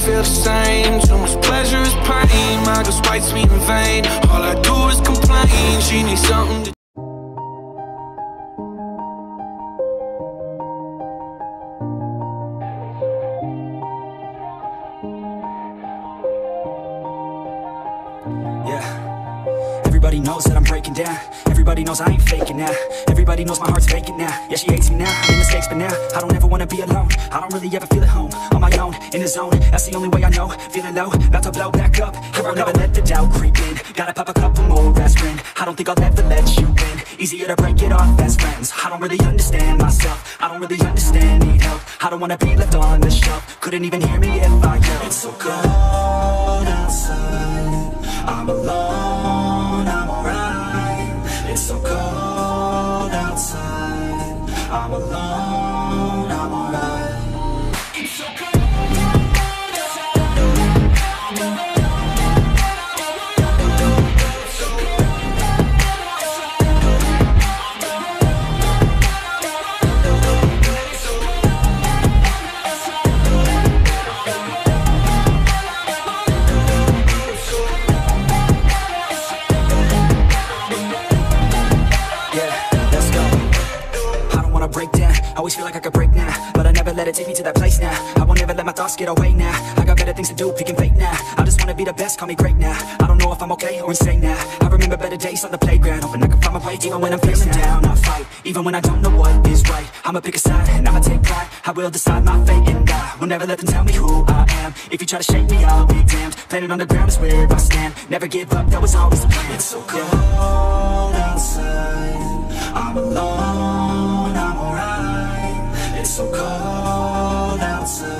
doesn't feel the same. Too much pleasure is pain. My girl spites me in vain. All I do is complain. She needs something to. Everybody knows that I'm breaking down. Everybody knows I ain't faking now. Everybody knows my heart's faking now. Yeah, she hates me now. I made mistakes, but now I don't ever wanna be alone. I don't really ever feel at home. On my own, in the zone. That's the only way I know. Feeling low, about to blow back up. Here I never let the doubt creep in. Gotta pop a couple more aspirin. I don't think I'll ever let you in. Easier to break it off as friends. I don't really understand myself. I don't really understand, need help. I don't wanna be left on the shelf. Couldn't even hear me if I yelled. It's so cold outside. I'm alone. It's so cold outside. I'm alone, I'm alright. It's so cold get away now. I got better things to do, picking fake now. I just wanna be the best, call me great now. I don't know if I'm okay or insane now. I remember better days on the playground, hoping I can find my way. Even when I'm feeling down, I fight. Even when I don't know what is right, I'ma pick a side and I'ma take pride. I will decide my fate and die. Will never let them tell me who I am. If you try to shake me, I'll be damned. Planet on the ground is where I stand. Never give up, that was always the plan. It's so cold outside. I'm alone, I'm alright. It's so cold outside.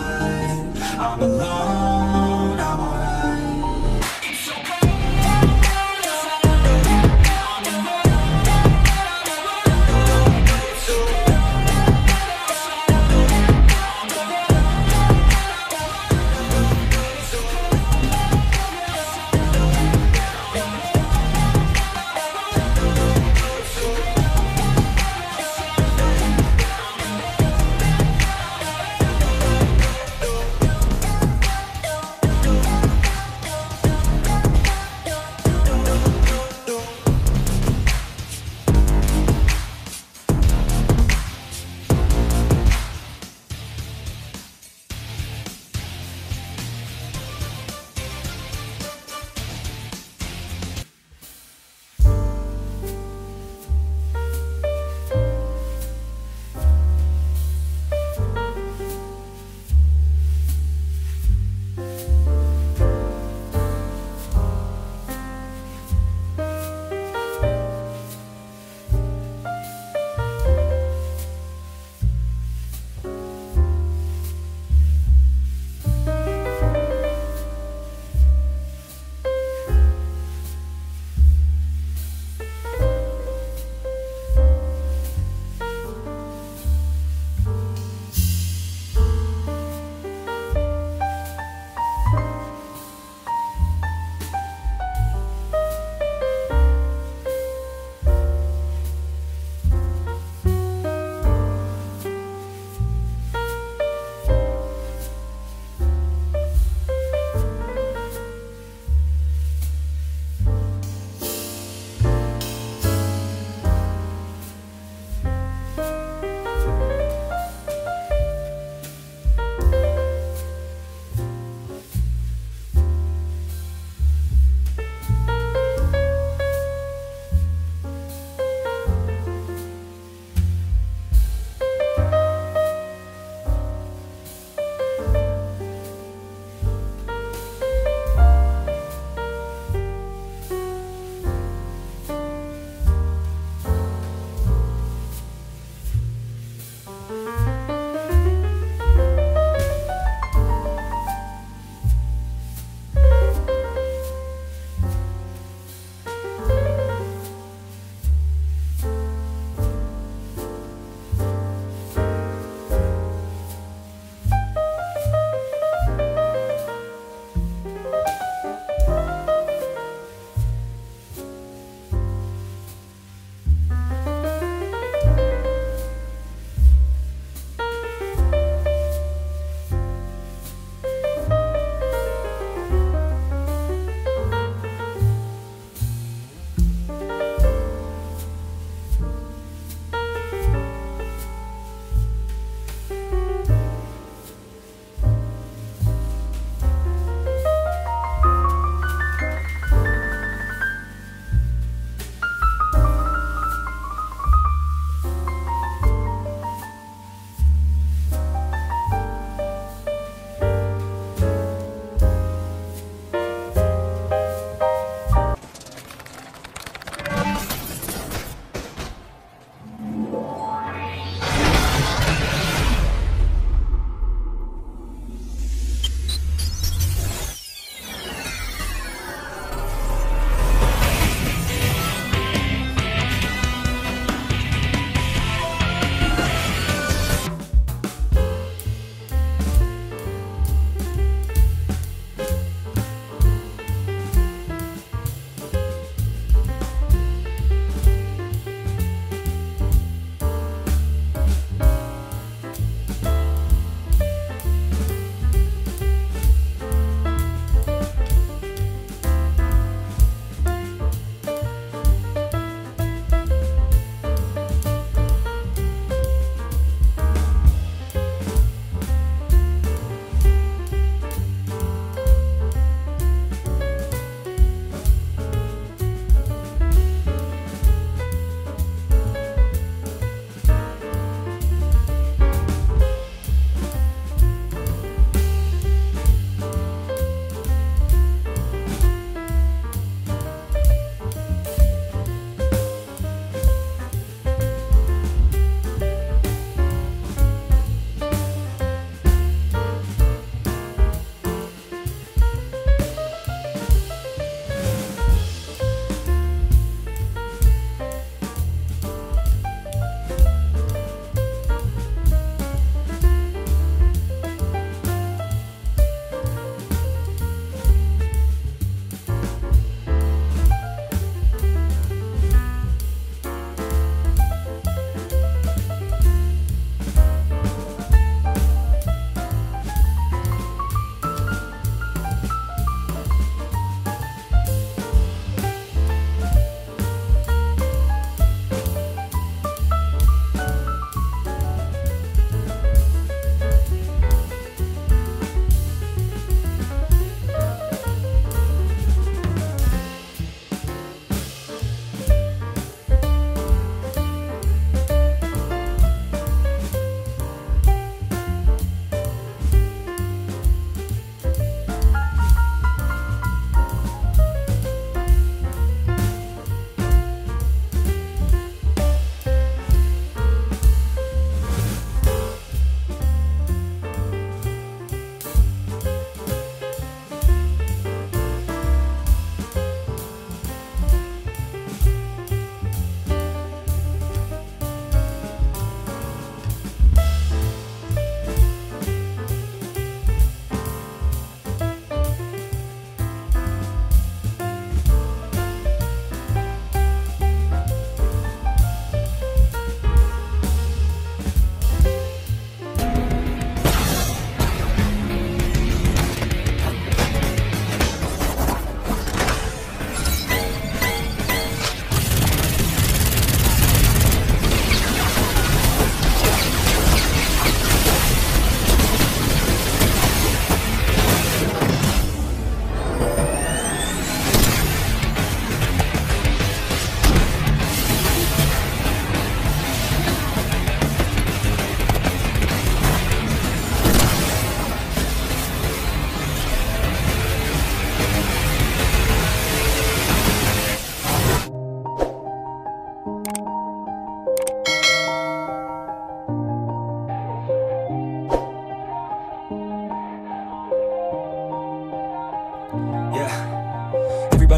I'm alone, I'm alright. It's so cold outside.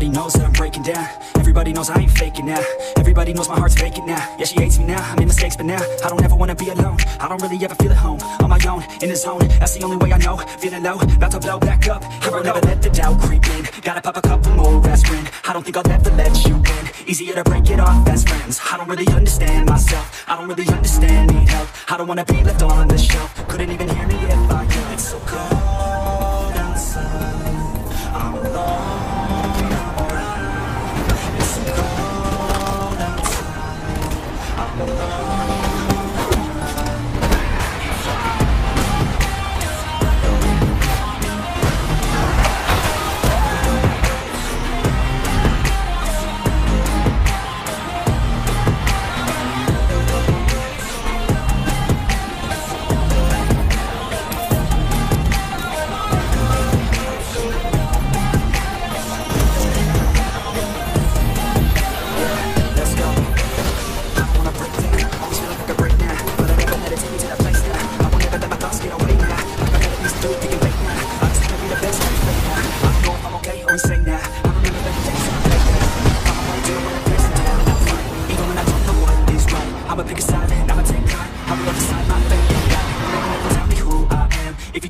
Everybody knows that I'm breaking down. Everybody knows I ain't faking now. Everybody knows my heart's vacant now. Yeah, she hates me now, I made mistakes, but now I don't ever wanna be alone. I don't really ever feel at home. On my own, in the zone, that's the only way I know. Feeling low, about to blow back up. Here I'll never let the doubt creep in. Gotta pop a couple more aspirin. I don't think I'll ever let you in. Easier to break it off as friends. I don't really understand myself. I don't really understand, need help. I don't wanna be left on the shelf. Couldn't even hear me if I could. It's so cold outside, I'm alone.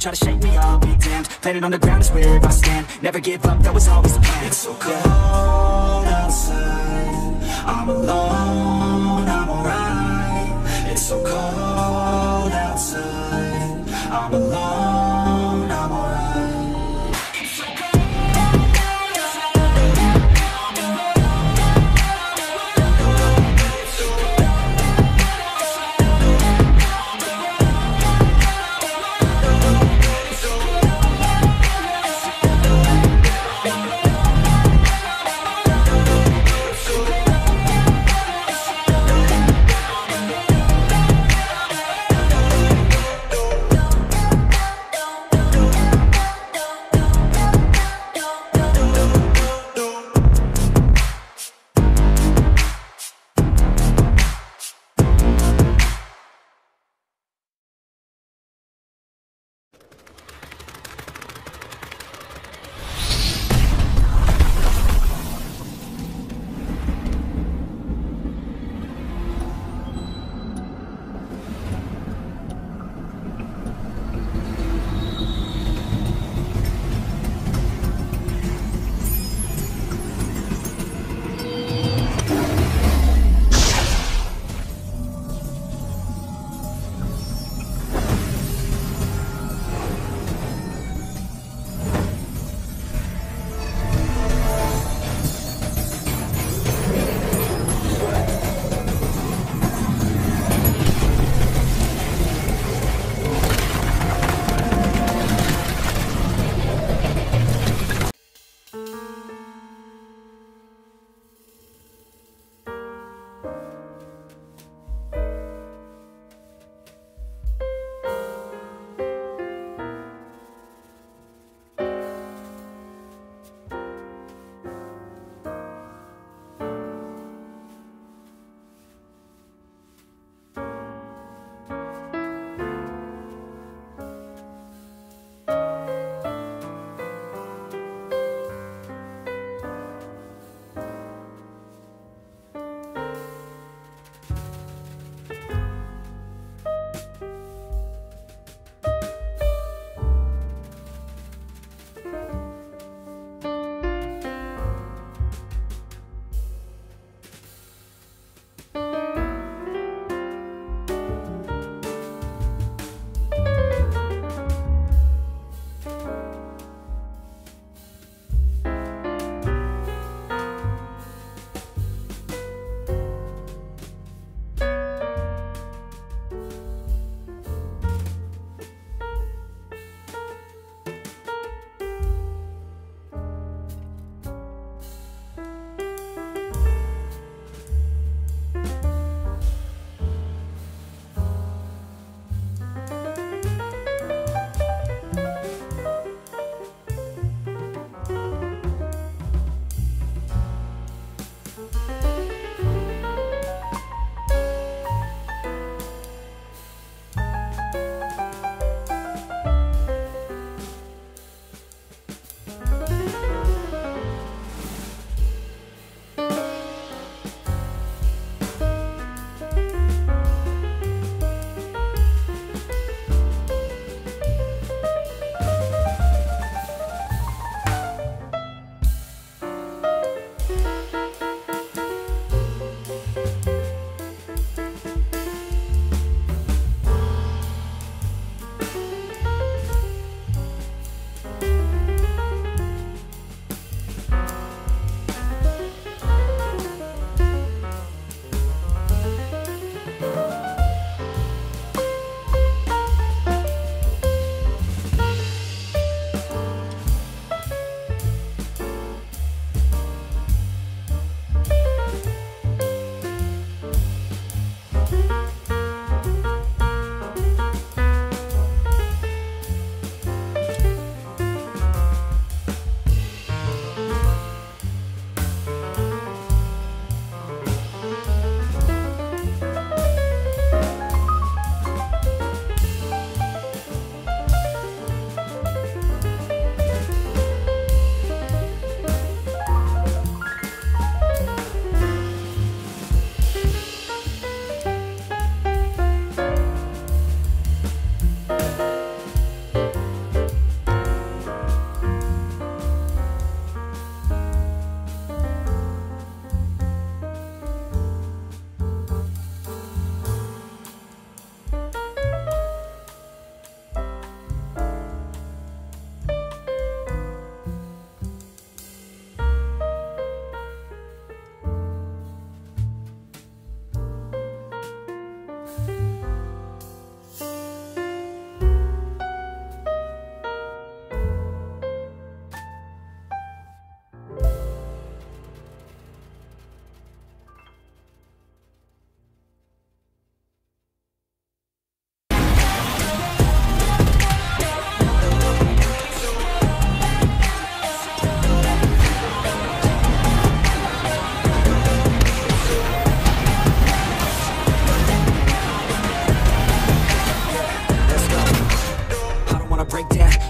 Try to shake me, I'll be damned. Planet on the ground is where I stand. Never give up, that was always the plan. It's so cold outside, I'm alone, I'm alright. It's so cold outside, I'm alone.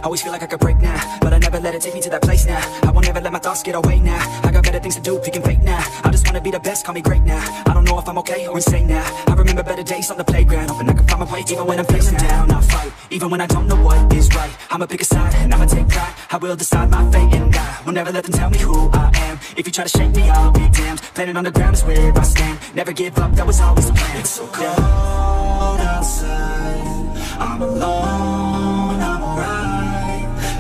Always feel like I could break now, but I never let it take me to that place now. I won't ever let my thoughts get away now. I got better things to do, picking fate now. I just wanna be the best, call me great now. I don't know if I'm okay or insane now. I remember better days on the playground, hoping I can find my way even when I'm feeling down. I fight, even when I don't know what is right. I'ma pick a side and I'ma take pride. I will decide my fate and I will never let them tell me who I am. If you try to shake me, I'll be damned. Planet on the ground is where I stand. Never give up, that was always the plan. It's so cold outside, I'm alone, I'm alright.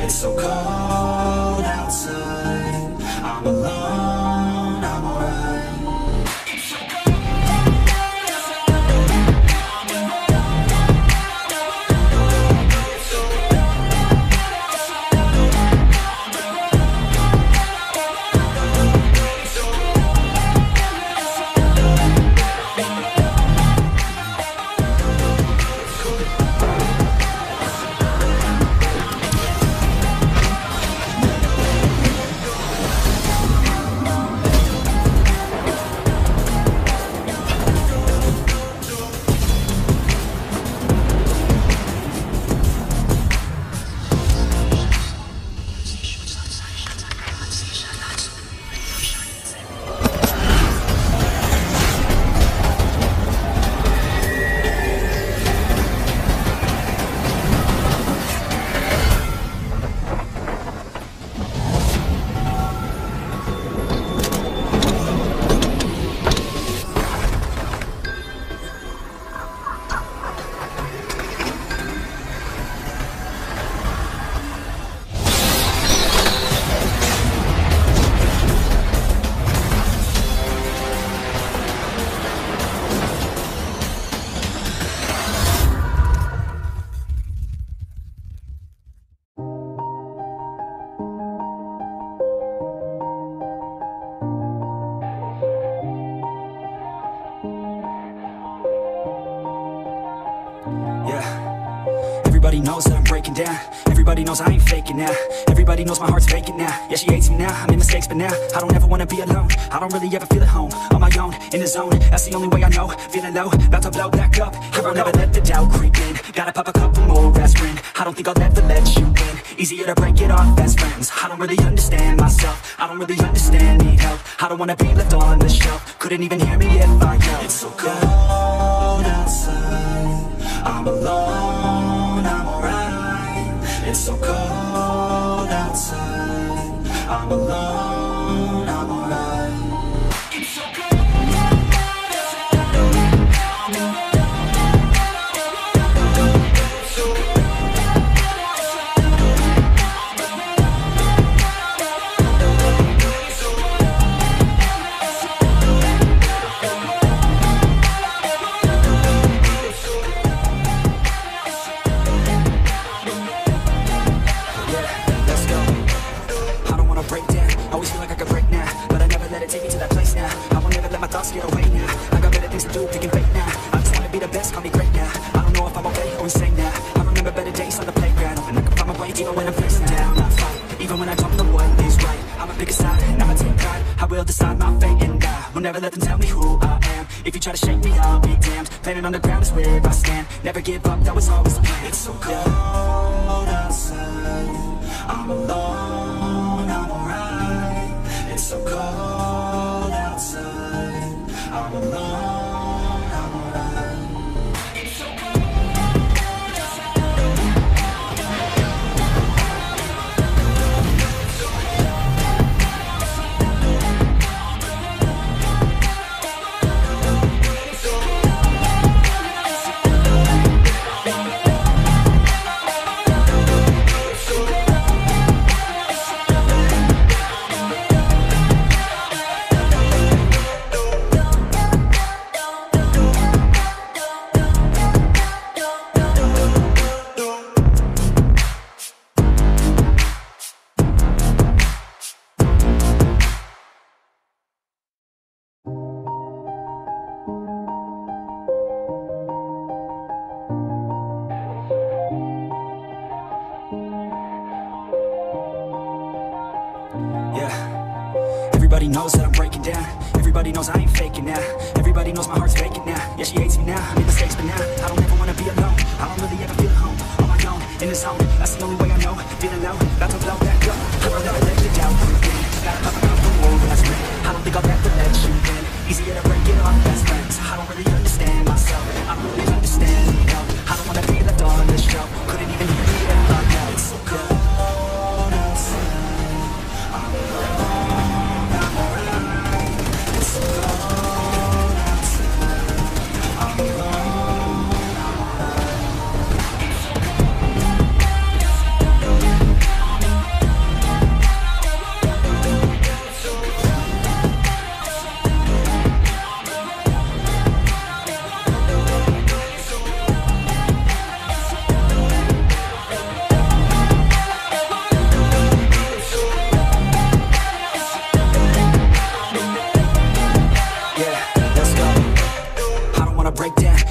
It's so cold outside, I'm alone. Everybody knows that I'm breaking down. Everybody knows I ain't faking now. Everybody knows my heart's faking now. Yeah, she hates me now, I made mistakes, but now I don't ever wanna be alone. I don't really ever feel at home. On my own, in the zone, that's the only way I know. Feeling low, about to blow back up. Here I'll never let the doubt creep in. Gotta pop a couple more aspirin. I don't think I'll ever let you win. Easier to break it off as friends. I don't really understand myself. I don't really understand, need help. I don't wanna be left on the shelf. Couldn't even hear me if I yelled. It's so cold outside, I'm alone. It's so cold outside, I'm alone, I'm alright. It's so cold. Try to shake me, I'll be damned. Planet on the ground is where I stand. Never give up, that was always the plan. It's so cold outside, I'm alone, I'm alright. It's so cold outside, I'm alone. Everybody knows that I'm breaking down. Everybody knows I ain't faking now. Everybody knows my heart's faking now. Yeah, she hates me now, I made mistakes, but now I don't ever wanna be alone. I don't really ever feel at home on my own. in this home. That's the only way I know. Feeling low, about to blow back up. I'm never let you down. Gotta pop out the wall, that's great. I don't think I'll ever let you in. Easier to break it off, that's friends. I don't really understand myself. I don't really understand me, no. I don't wanna be left on this show. Couldn't even hear me if I know. It's so cold outside. I'm alone, I'm alright. It's so cold outside. I'm alone.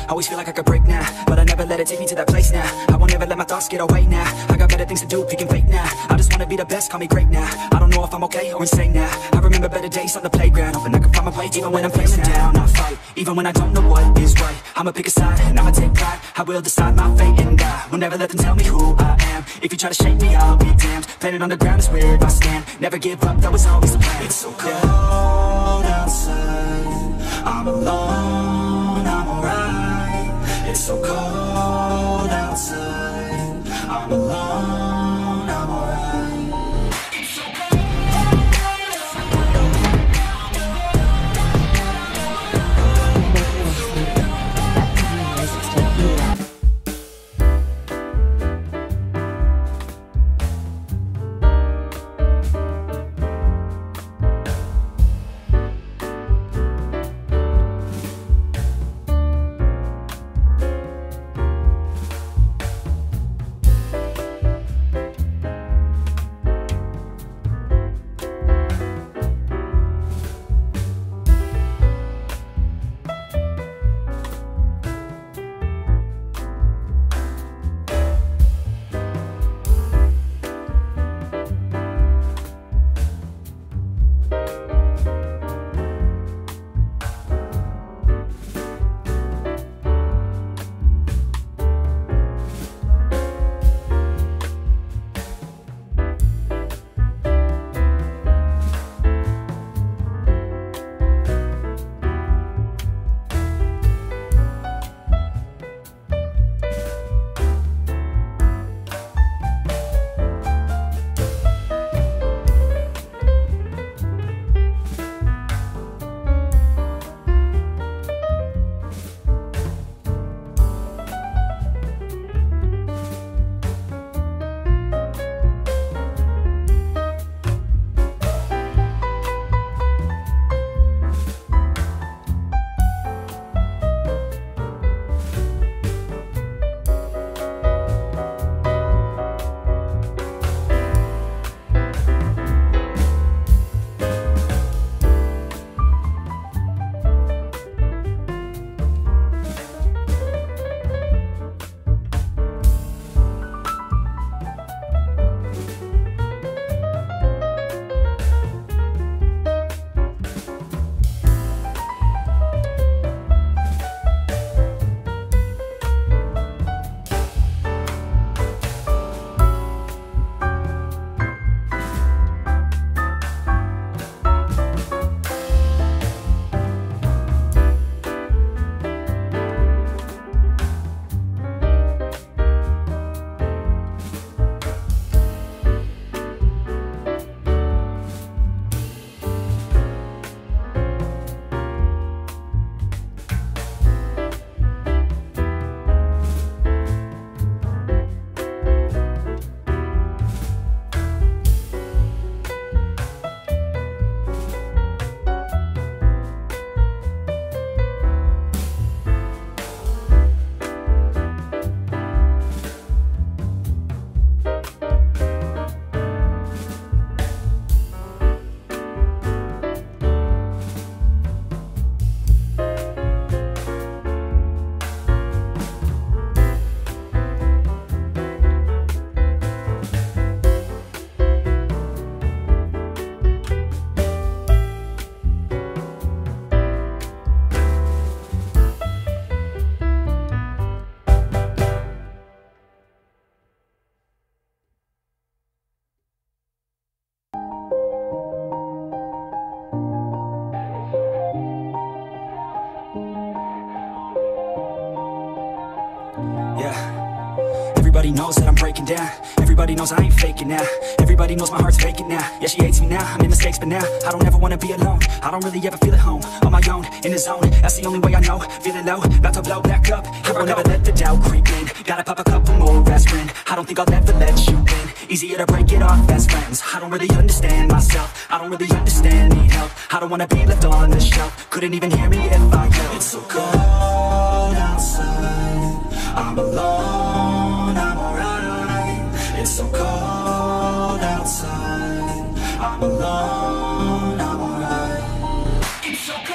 Always feel like I could break now, but I never let it take me to that place now. I won't ever let my thoughts get away now. I got better things to do, picking fake now. I just wanna be the best, call me great now. I don't know if I'm okay or insane now. I remember better days on the playground, hoping I can find my way. Even when I'm feeling down, I fight. Even when I don't know what is right, I'ma pick a side and I'ma take pride. I will decide my fate and die. Will never let them tell me who I am. If you try to shake me, I'll be damned. Planet on the ground is where I stand. Never give up, that was always the plan. It's so cold outside. I'm alone, I'm alright. It's so cold outside. I'm alone, I'm alright. down. Everybody knows I ain't faking now. Everybody knows my heart's faking now. Yeah, she hates me now, I made mistakes, but now I don't ever wanna be alone. I don't really ever feel at home, on my own, in the zone. That's the only way I know, feeling low, about to blow back up. Here I never let the doubt creep in. Gotta pop a couple more aspirin. I don't think I'll ever let you in. Easier to break it off best friends. I don't really understand myself, I don't really understand, need help. I don't wanna be left on the shelf. Couldn't even hear me if I yelled. It's so cold outside, I'm alone, I'm alright. It's so cold outside, I'm alone, I'm alright. It's so cold.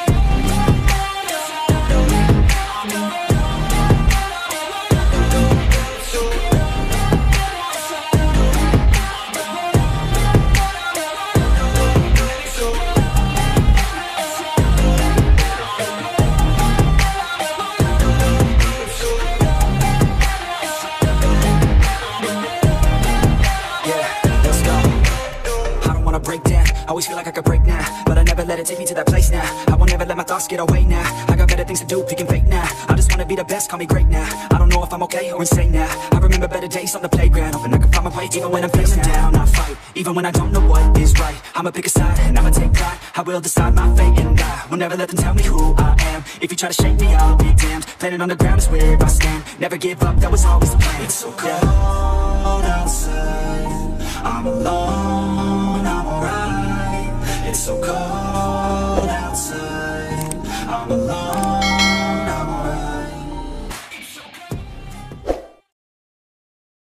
Always feel like I could break now, but I never let it take me to that place now. I won't ever let my thoughts get away now. I got better things to do, picking fake now. I just wanna be the best, call me great now. I don't know if I'm okay or insane now. I remember better days on the playground, hoping I can find my way. Even when I'm feeling down, I fight. Even when I don't know what is right, I'ma pick a side and I'ma take pride. I will decide my fate and I will never let them tell me who I am. If you try to shake me, I'll be damned. Planet on the ground is where I stand. Never give up, that was always the plan. It's so cold